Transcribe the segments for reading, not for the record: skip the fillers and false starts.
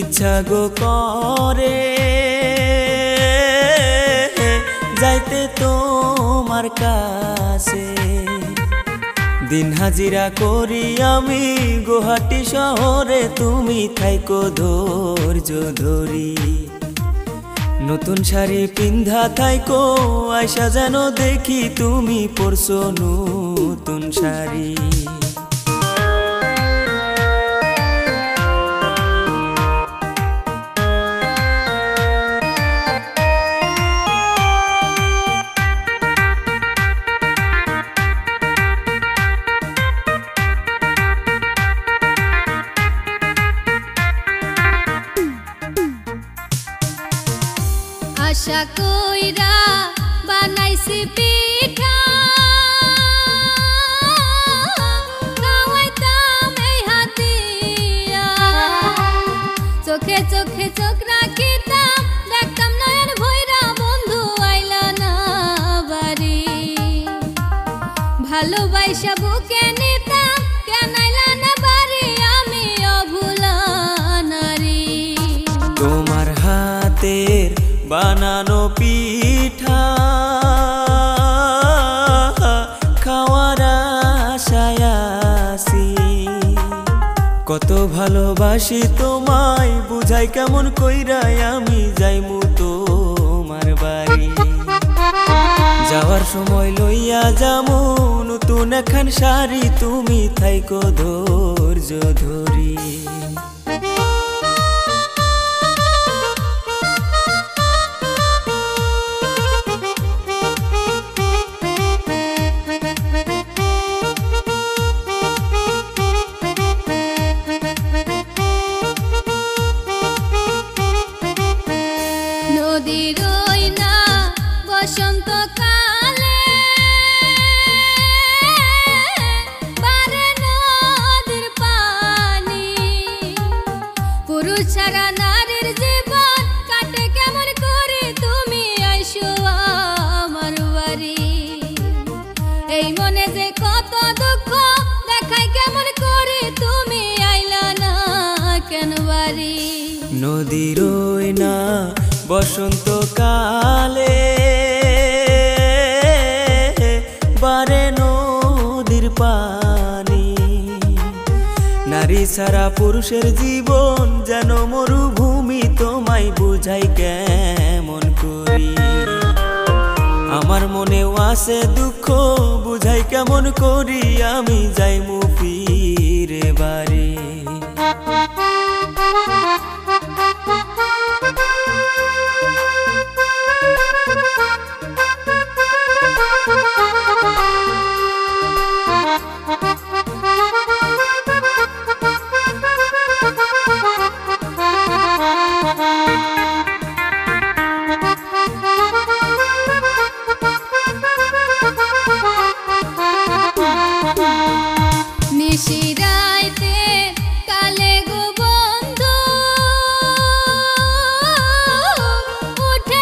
ইচ্ছা গো করে যাইতে তোমার কাছে, দিন হাজিরা করি আমি গুয়াহাটি শহরে, তুমি থাইকো ধৈর্য ধরি। নতুন শাড়ি পিন্ধা থাইকো আয়সা, যেন দেখি তুমি পরছো নতুন শাড়ি। আশা কইরা বানাইছি পিঠা, খাওয়াইতাম এই হাতিয়া, চোখে চোখে চোখ রাখিতাম, দেখতাম নয়ন ভৈরা বন্ধু আইলা না বাড়ি। ভালোবাসা বুকে নিতাম, কেন আইলা না বাড়ি আমি অভুলা নারী। তোমার হাতের বানানো পিঠা খাওয়ার আশায় আছি, কত ভালোবাসি তোমায় বুঝাই কেমন কইরা আমি যাইমু তোমার বাড়ি। যাওয়ার সময় লইয়া যামু নতুন এখন শাড়ি, তুমি থাইকো ধৈর্য ধরি। নদীর ওই না বসন্ত কালে বারে নদীর পানি, নারী ছাড়া পুরুষের জীবন যেন মরুভূমি, তোমায় বুঝাই কেমন করি। আমার মনেও আছে দুঃখ, বুঝাই কেমন করি আমি যাইমু ফিরে বাড়ি। কালে গো বন্ধু উঠে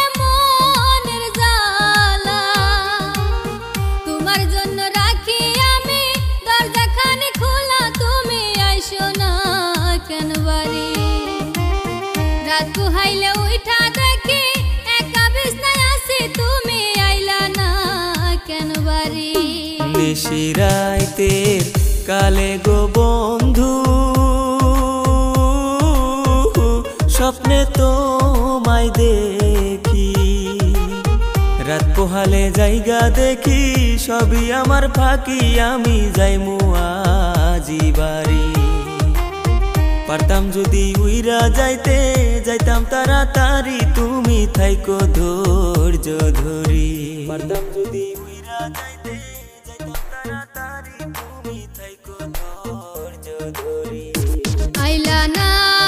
নিশি রাইতের কালে গো বন্ধু, স্বপ্নে তোমায় দেখি, রাত পোহালে জায়গা দেখি সবই আমার ফাঁকি, আমি যাই মুআজি বাড়ি। পারতাম যদি উইরা যাইতে, যাইতাম তাড়াতাড়ি, তুমি থাইকো ধৈর্য ধরি। পারতাম যদি উইরা যাইতে, যাইতাম তাড়াতাড়ি, তুমি থাইকো ধৈর্য ধরি। আইলা না